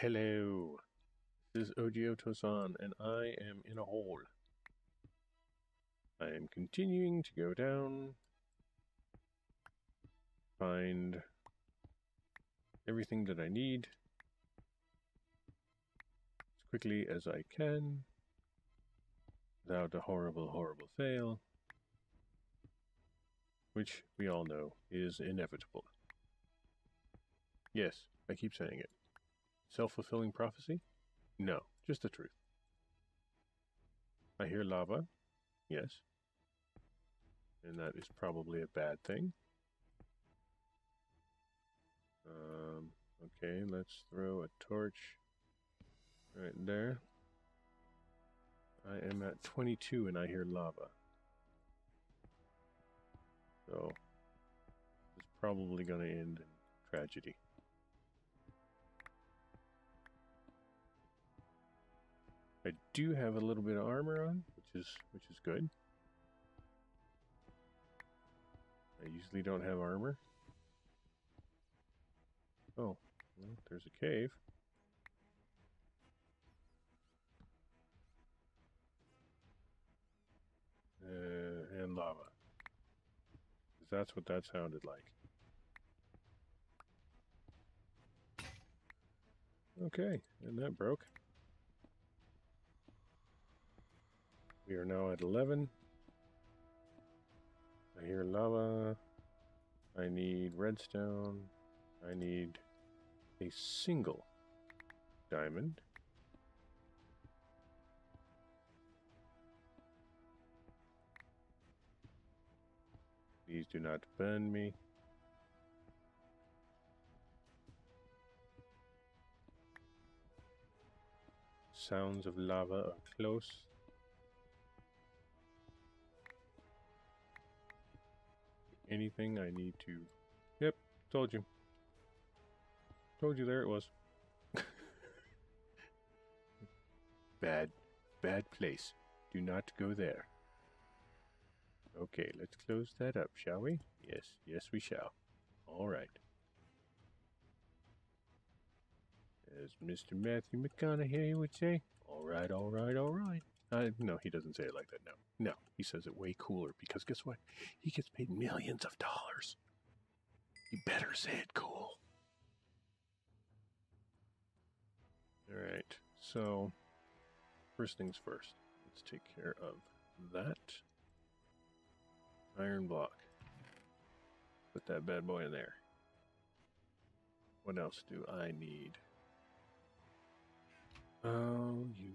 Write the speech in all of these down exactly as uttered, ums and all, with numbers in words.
Hello, this is OjiiOtousan, and I am in a hole. I am continuing to go down, find everything that I need as quickly as I can, without a horrible, horrible fail, which we all know is inevitable. Yes, I keep saying it. Self-fulfilling prophecy? No, just the truth. I hear lava. Yes. And that is probably a bad thing. Um, okay, let's throw a torch right there. I am at twenty-two and I hear lava. So, it's probably going to end in tragedy. I do have a little bit of armor on, which is which is good. I usually don't have armor. Oh, well, there's a cave. Uh, and lava. 'Cause that's what that sounded like. Okay, and that broke. We are now at eleven. I hear lava. I need redstone. I need a single diamond. Please do not burn me. Sounds of lava are close. Anything I need to... Yep, told you. Told you there it was. Bad, bad place. Do not go there. Okay, let's close that up, shall we? Yes, yes we shall. Alright. As Mister Matthew McConaughey would say, alright, alright, alright. Uh, no, he doesn't say it like that, no. No, he says it way cooler, because guess what? He gets paid millions of dollars. You better say it cool. Alright, so, first things first. Let's take care of that. Iron block. Put that bad boy in there. What else do I need? Oh, you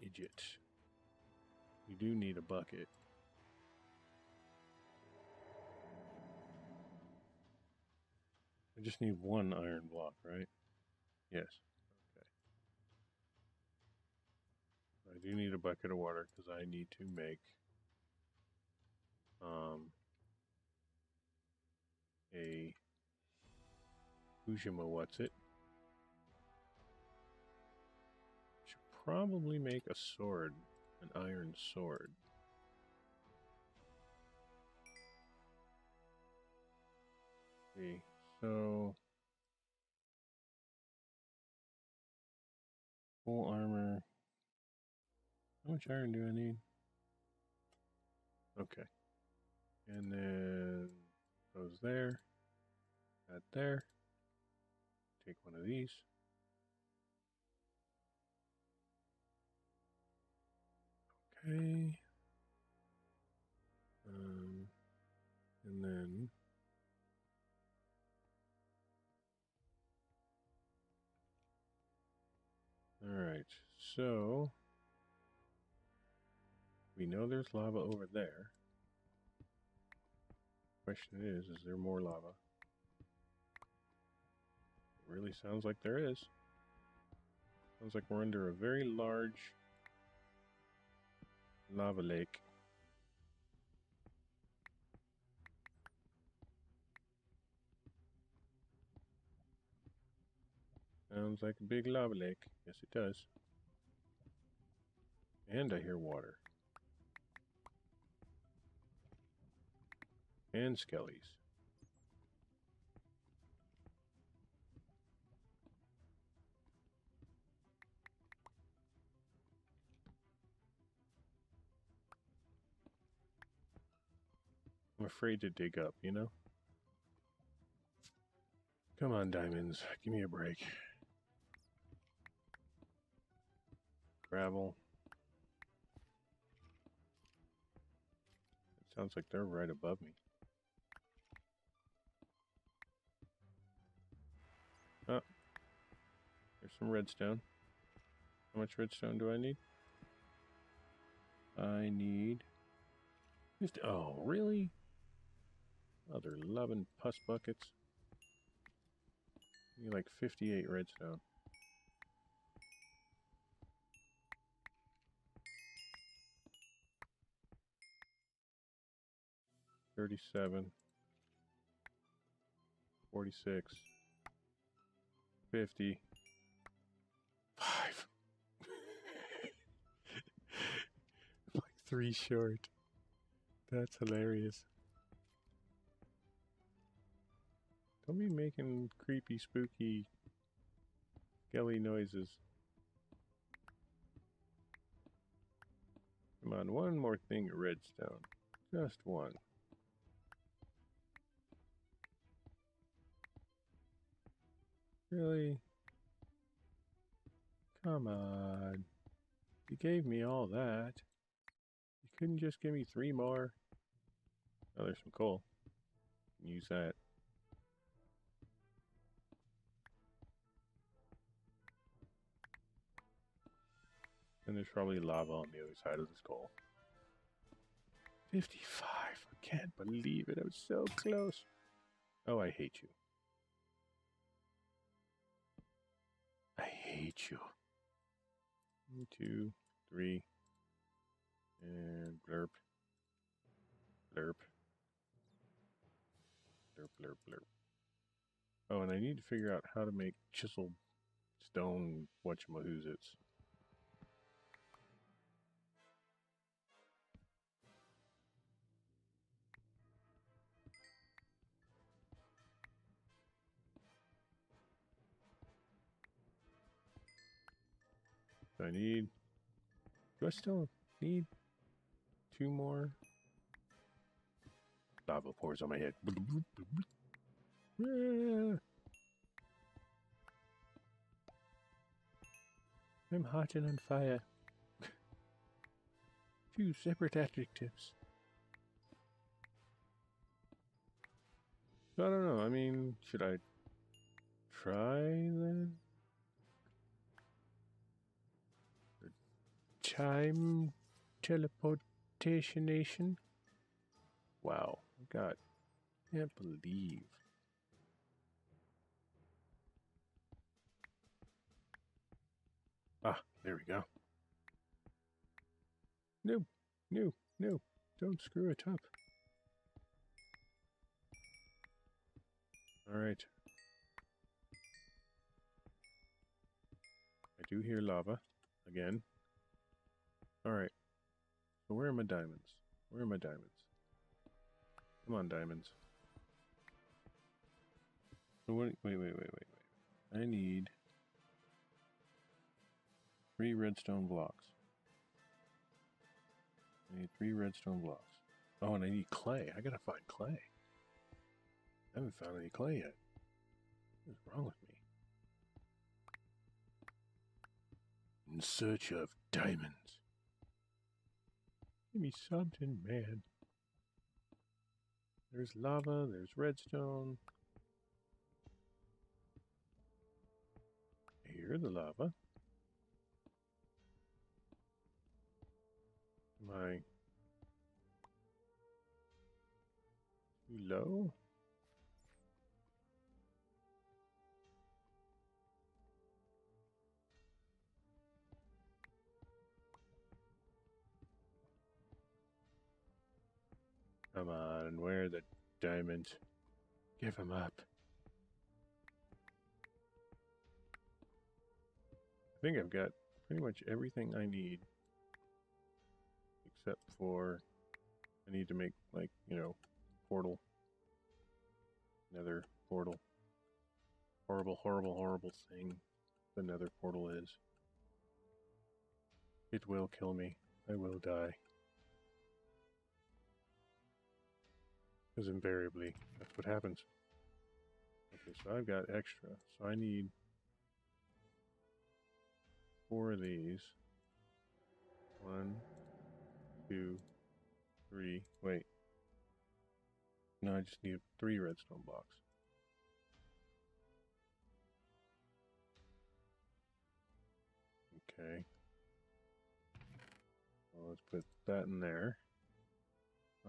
idiot. You do need a bucket. I just need one iron block, right? Yes. Okay. I do need a bucket of water because I need to make um, a Ujima what's it? Should probably make a sword. An iron sword. Okay, so full armor. How much iron do I need? Okay, and then goes there, that there. Take one of these. Okay, um, and then all right, so we know there's lava over there. Question is, is there more lava? It really sounds like there is. Sounds like we're under a very large lava lake. Sounds like a big lava lake. Yes, it does. And I hear water. And skellies. I'm afraid to dig up, you know? Come on, diamonds. Give me a break. Gravel. It sounds like they're right above me. Oh. There's some redstone. How much redstone do I need? I need... Just, oh, really? Other loving pus buckets. I need like fifty-eight redstone. thirty-seven. forty-six. fifty. five. Like three short. That's hilarious. Don't be making creepy, spooky, skelly noises. Come on, one more thing of redstone. Just one. Really? Come on. You gave me all that. You couldn't just give me three more? Oh, there's some coal. You can use that. And there's probably lava on the other side of this coal. fifty-five. I can't believe it. I was so close. Oh, I hate you. I hate you. One, two, three. And blurp. Blurp. Blurp, blurp, blurp. Oh, and I need to figure out how to make chiseled stone whatchamahoozits. I need... Do I still need two more? Lava pours on my head. I'm hot and on fire. Two separate adjectives. I don't know. I mean, should I try that? Time teleportation nation. Wow, God, I can't believe. Ah, there we go. No, no, no, don't screw it up. All right. I do hear lava again. Alright, so where are my diamonds? Where are my diamonds? Come on, diamonds. So what, wait, wait, wait, wait, wait. I need three redstone blocks. I need three redstone blocks. Oh, and I need clay. I gotta find clay. I haven't found any clay yet. What's wrong with me? In search of diamonds. Give me something, man. There's lava, there's redstone. I hear the lava. Am I too low? Come on, where are the diamonds? Give them up. I think I've got pretty much everything I need. Except for... I need to make, like, you know, portal. Another portal. Horrible, horrible, horrible thing. Another portal is. It will kill me. I will die. Because invariably, that's what happens. Okay, so I've got extra. So I need four of these. One, two, three. Wait. No, I just need three redstone blocks. Okay. Well, let's put that in there.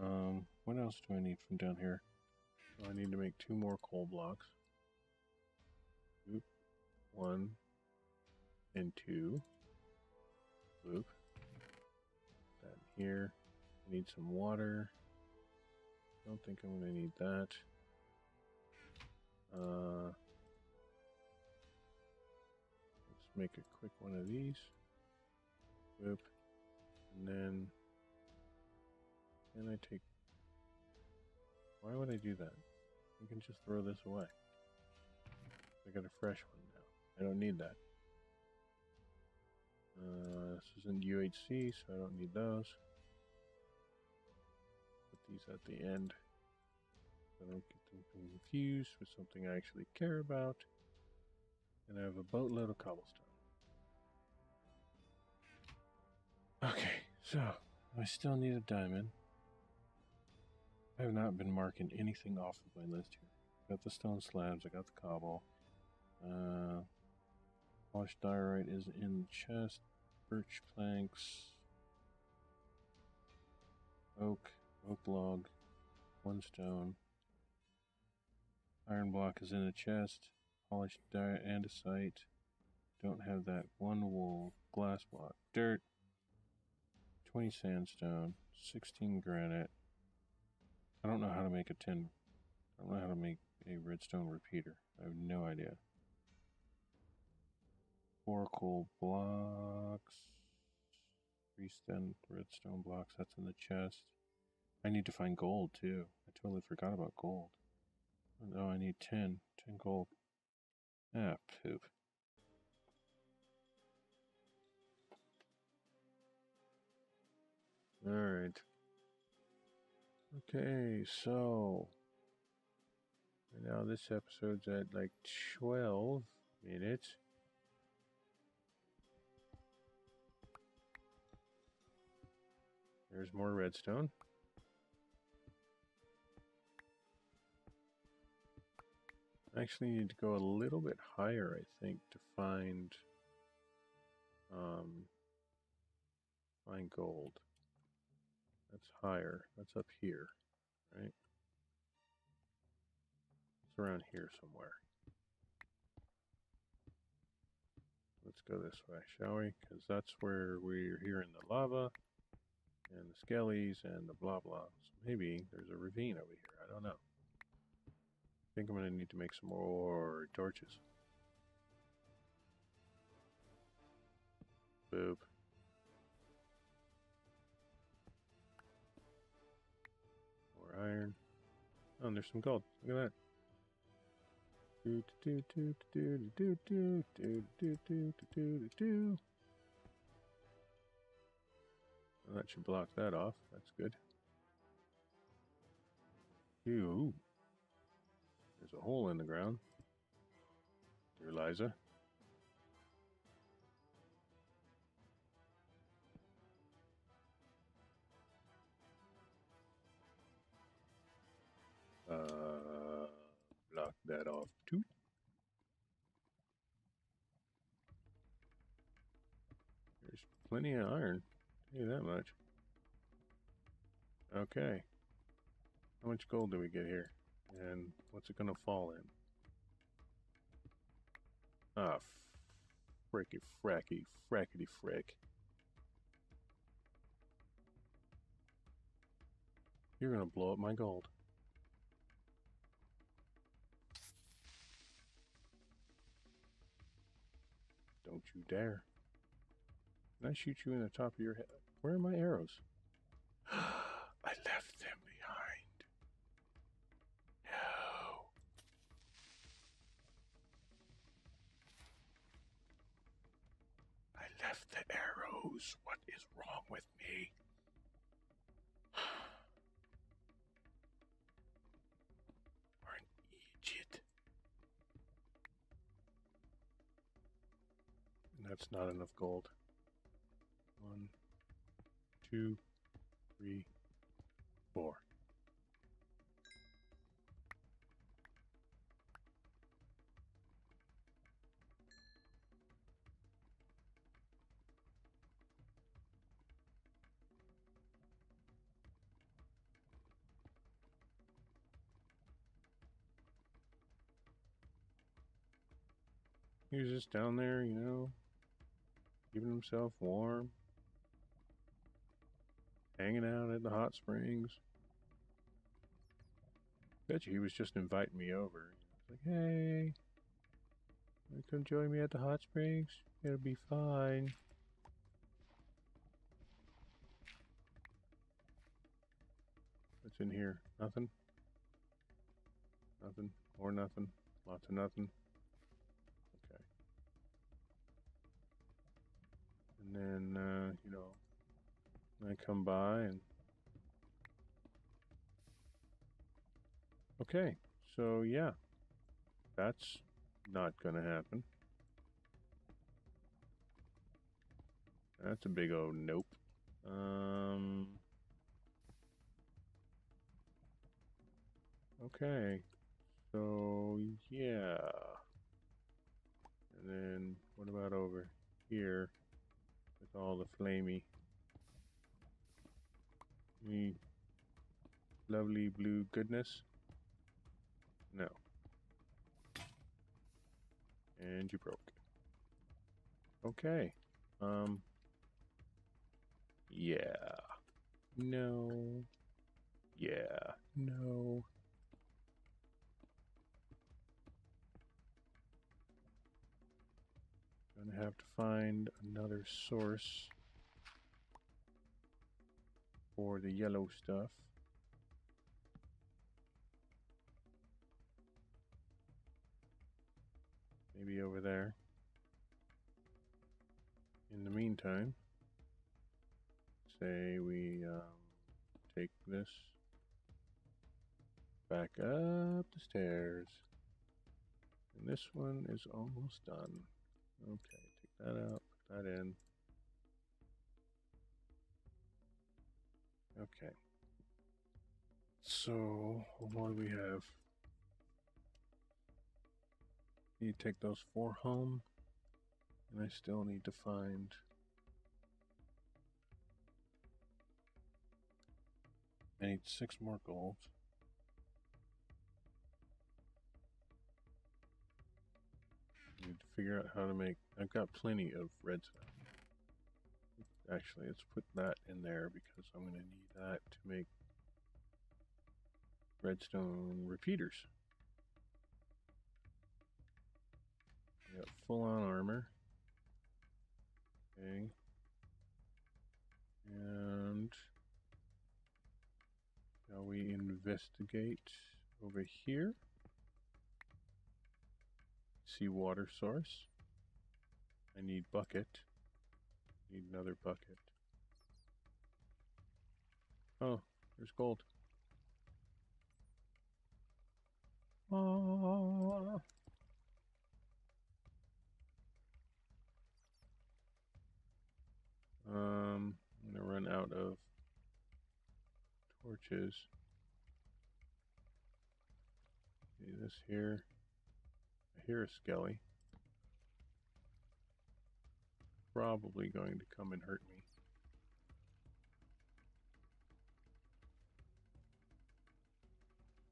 Um, what else do I need from down here? So I need to make two more coal blocks. Oop. One and two. Oop. That in here. I need some water. I don't think I'm gonna need that. Uh, let's make a quick one of these. Oop. And then and I take. Why would I do that? I can just throw this away. I got a fresh one now. I don't need that. Uh, this isn't U H C, so I don't need those. Put these at the end. I don't get them confused with something I actually care about. And I have a boatload of cobblestone. Okay, so I still need a diamond. I have not been marking anything off of my list here. Got the stone slabs, I got the cobble. Uh, polished diorite is in the chest. Birch planks. Oak. Oak log. One stone. Iron block is in the chest. Polished diorite, andesite. Don't have that. One wool. Glass block. Dirt. twenty sandstone. sixteen granite. I don't know how to make a tin. I don't know how to make a redstone repeater. I have no idea. Four coal blocks. Three stone redstone blocks. That's in the chest. I need to find gold too. I totally forgot about gold. Oh, no, I need tin. Tin gold. Ah, poop. All right. Okay, so now this episode's at like twelve minutes. There's more redstone. I actually need to go a little bit higher, I think, to find um find gold. That's higher. That's up here, right? It's around here somewhere. Let's go this way, shall we? Because that's where we're hearing the lava and the skellies and the blah blah. So maybe there's a ravine over here. I don't know. I think I'm going to need to make some more torches. Boop. Iron. Oh, and there's some gold. Look at that. Do do do do do do do do do do do. That should block that off. That's good. Ooh. There's a hole in the ground. Dear Liza. Uh, block that off too. There's plenty of iron. Tell you that much. Okay. How much gold do we get here? And what's it gonna fall in? Ah, fricky fracky frackety frick. You're gonna blow up my gold. Don't you dare. Can I shoot you in the top of your head? Where are my arrows? I left them behind. No. I left the arrows. What is wrong with me? That's not enough gold. One, two, three, four. He was just down there, you know, keeping himself warm, hanging out at the hot springs. Bet you he was just inviting me over. He was like, hey, wanna come join me at the hot springs? It'll be fine. What's in here? Nothing. Nothing. More nothing. Lots of nothing. And then, uh, you know, I come by and... Okay, so yeah, that's not gonna happen. That's a big old nope. Um... Okay, so yeah. And then, what about over here? With all the flamey, me lovely blue goodness. No. And you broke. Okay. Um. Yeah. No. Yeah. No. Gonna have to find another source for the yellow stuff. Maybe over there. In the meantime, say we um, take this back up the stairs. And this one is almost done. Okay, take that out, put that in. Okay. So, what do we have? Need to take those four home. And I still need to find... I need six more gold. Need to figure out how to make... I've got plenty of redstone. Actually, let's put that in there because I'm going to need that to make redstone repeaters. We got full-on armor. Okay. And... Shall we investigate over here? See water source. I need bucket. Need another bucket. Oh, there's gold. Ah. Um, I'm gonna run out of torches. See this here. I hear a skelly. Probably going to come and hurt me.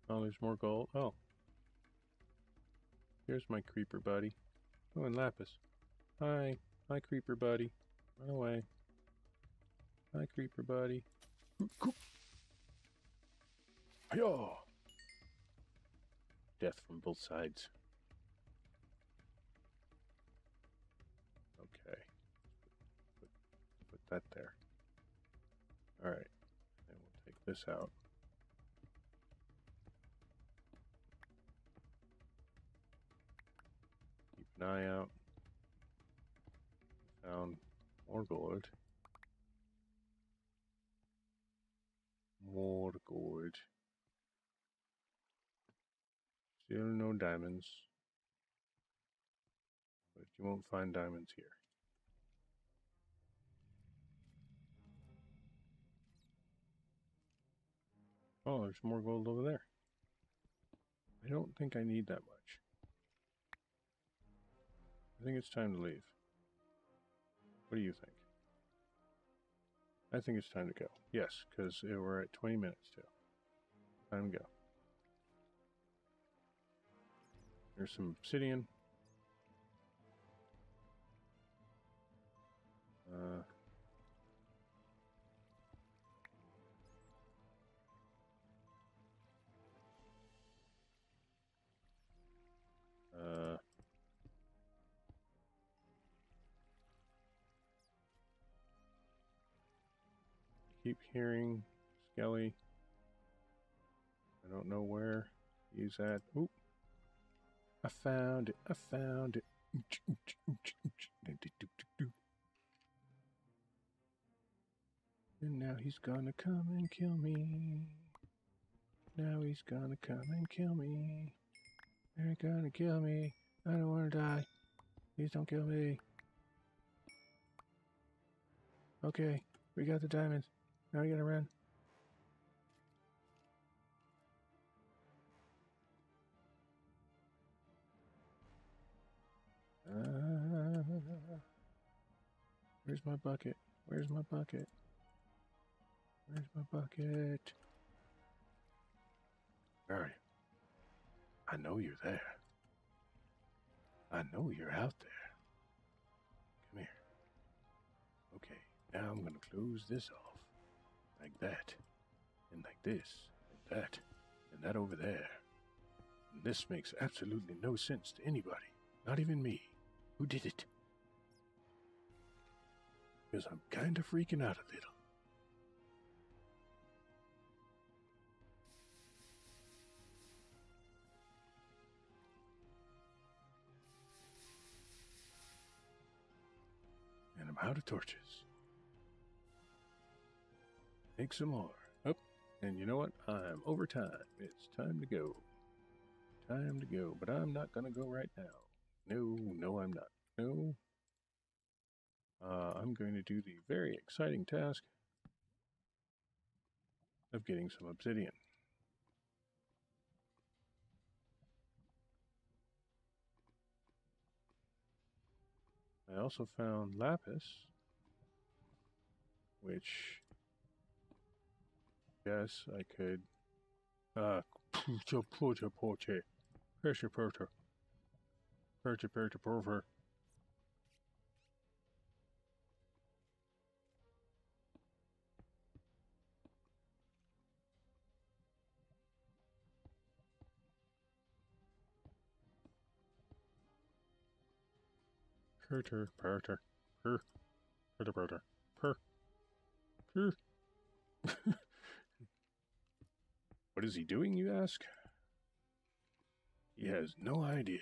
Oh, there's more gold. Oh. Here's my creeper buddy. Oh, and Lapis. Hi. Hi, creeper buddy. Run away. Hi, creeper buddy. Hi-yah! Death from both sides. Okay, put, put that there. Alright, then we'll take this out. Keep an eye out. Found more gold. More gold. Still no diamonds. But you won't find diamonds here. Oh, there's more gold over there. I don't think I need that much. I think it's time to leave. What do you think? I think it's time to go. Yes, because we're at twenty minutes too. Time to go. There's some obsidian. Uh, uh, keep hearing Skelly. I don't know where he's at. Oop. I found it. I found it. And now he's gonna come and kill me. Now he's gonna come and kill me. They're gonna kill me. I don't wanna die. Please don't kill me. Okay, we got the diamonds. Now we gotta run. Uh, where's my bucket? Where's my bucket? Where's my bucket? Where are you? I know you're there. I know you're out there. Come here. Okay, now I'm gonna close this off. Like that. And like this. And that. And that over there. And this makes absolutely no sense to anybody. Not even me. Who did it? Because I'm kinda freaking out a little. And I'm out of torches. Take some more. Up. And you know what? I'm over time. It's time to go. Time to go. But I'm not gonna go right now. No, no, I'm not. No. Uh, I'm going to do the very exciting task of getting some obsidian. I also found lapis, which, yes, I could, uh, pressure pressure pressure pressure pressure pressure pressure pressure. Perter, perter, per, perter, perter, per, per. What is he doing, you ask? He has no idea.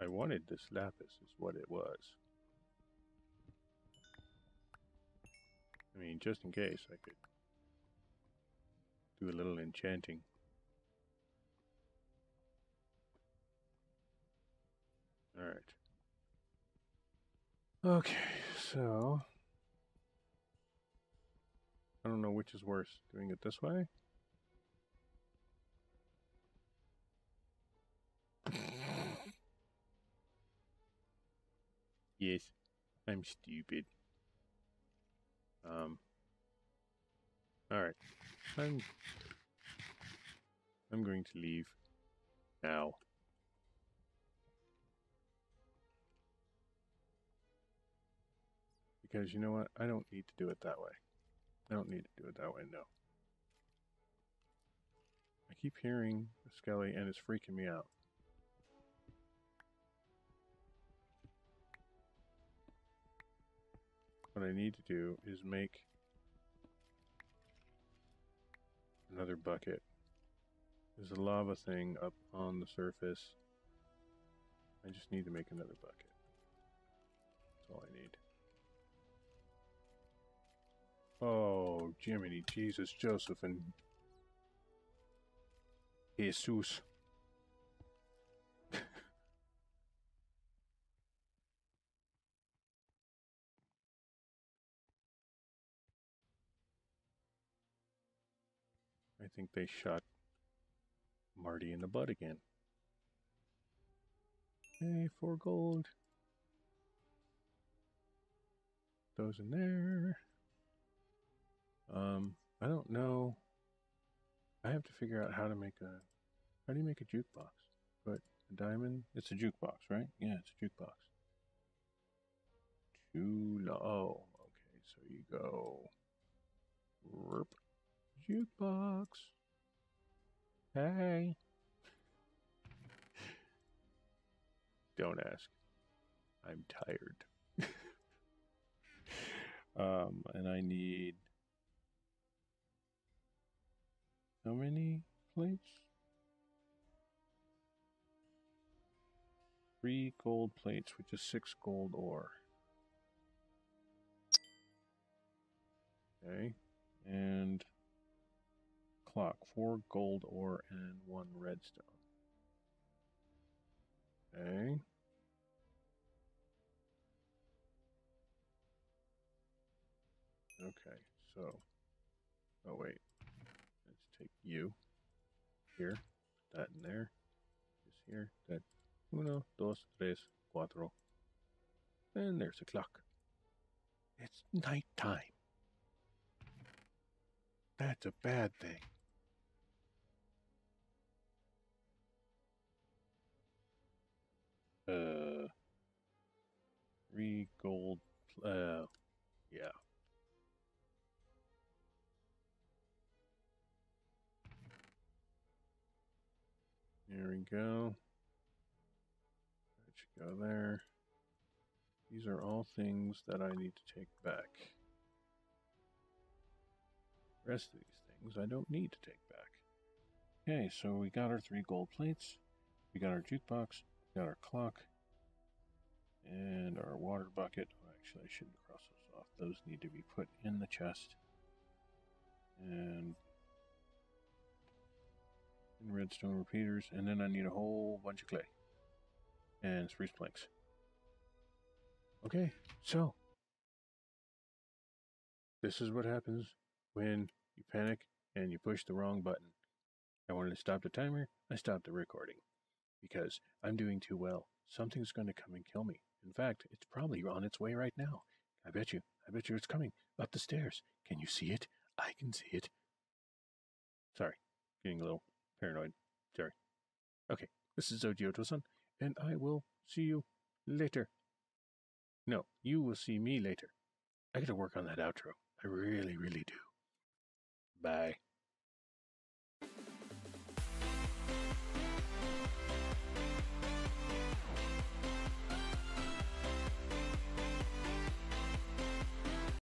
I wanted this lapis, is what it was. I mean, just in case I could do a little enchanting. Alright. Okay, so I don't know which is worse, doing it this way? Yes, I'm stupid. Um Alright, I'm, I'm going to leave now. Because you know what? I don't need to do it that way. I don't need to do it that way, no. I keep hearing a Skelly and it's freaking me out. What I need to do is make another bucket. There's a lava thing up on the surface. I just need to make another bucket. That's all I need. Oh, Jiminy, Jesus, Joseph, and Jesus. think they shot Marty in the butt again. Hey, four gold. Those in there. Um, I don't know. I have to figure out how to make a... How do you make a jukebox? But a diamond... It's a jukebox, right? Yeah, it's a jukebox. Too low. Okay, so you go... Rip. Jukebox. Hey. Don't ask. I'm tired. um, and I need... How many plates? Three gold plates, which is six gold ore. Okay. And clock. Four gold ore and one redstone. Okay. Okay, so... Oh, wait. Take you here, that in there, this here, that uno, dos, tres, cuatro, and there's a clock. It's night time. That's a bad thing. Uh, three gold. Uh, yeah. There we go. That should go there. These are all things that I need to take back. The rest of these things I don't need to take back. Okay, so we got our three gold plates. We got our jukebox. We got our clock. And our water bucket. Oh, actually, I shouldn't cross those off. Those need to be put in the chest. And... redstone repeaters, and then I need a whole bunch of clay and spruce planks. Okay, so this is what happens when you panic and you push the wrong button. I wanted to stop the timer, I stopped the recording because I'm doing too well. Something's going to come and kill me. In fact, it's probably on its way right now. I bet you, I bet you it's coming up the stairs. Can you see it? I can see it. Sorry, getting a little paranoid. Sorry. Okay, this is OjiiOtousan, and I will see you later. No, you will see me later. I gotta work on that outro. I really, really do. Bye.